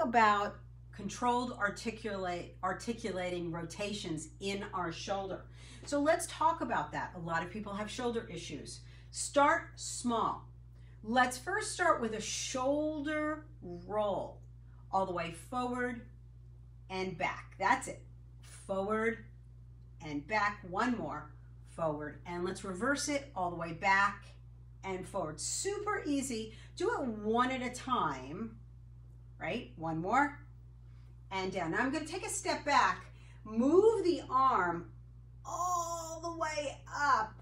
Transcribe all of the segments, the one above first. talk about controlled articulating rotations in our shoulder. So let's talk about that. A lot of people have shoulder issues. Start small. Let's first start with a shoulder roll all the way forward and back. That's it. Forward and back. One more. Forward. And let's reverse it all the way back and forward. Super easy. Do it one at a time. Right? One more. And down. Now I'm going to take a step back. Move the arm all the way up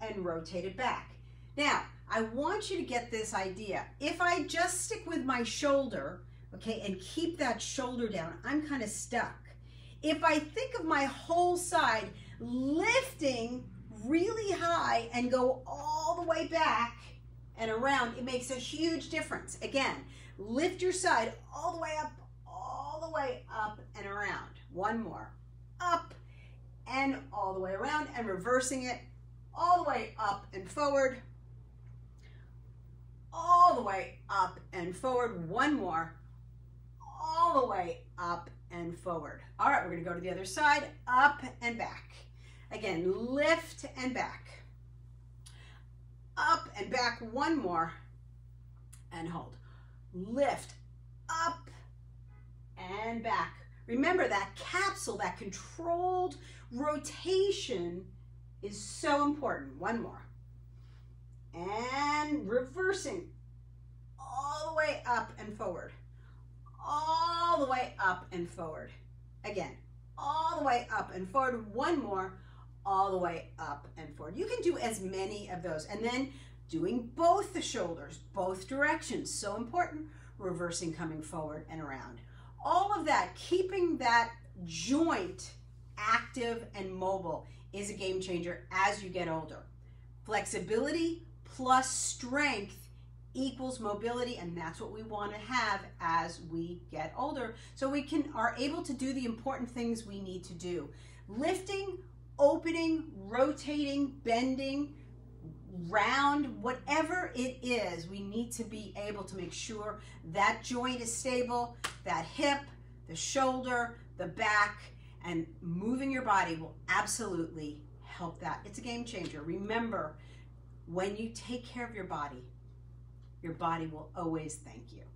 and rotate it back. Now, I want you to get this idea. If I just stick with my shoulder, okay, and keep that shoulder down, I'm kind of stuck. If I think of my whole side lifting really high and go all the way back and around, it makes a huge difference. Again, lift your side all the way up and around. One more. Up and all the way around, and reversing it all the way up and forward. All the way up and forward. One more. All the way up and forward. All right, we're going to go to the other side. Up and back. Again, lift and back. Up and back. One more. And hold. Lift. Up and back. Remember that capsule, that controlled rotation is so important. One more. And reversing all the way up and forward. All the way up and forward. Again, all the way up and forward. One more. All the way up and forward. You can do as many of those. And then doing both the shoulders, both directions. So important. Reversing, coming forward and around. All of that, keeping that joint active and mobile is a game changer as you get older. Flexibility plus strength equals mobility, and that's what we want to have as we get older, so we are able to do the important things we need to do. Lifting, opening, rotating, bending, round, whatever it is, we need to be able to make sure that joint is stable, that hip, the shoulder, the back, and moving your body will absolutely help that. It's a game changer. Remember, when you take care of your body will always thank you.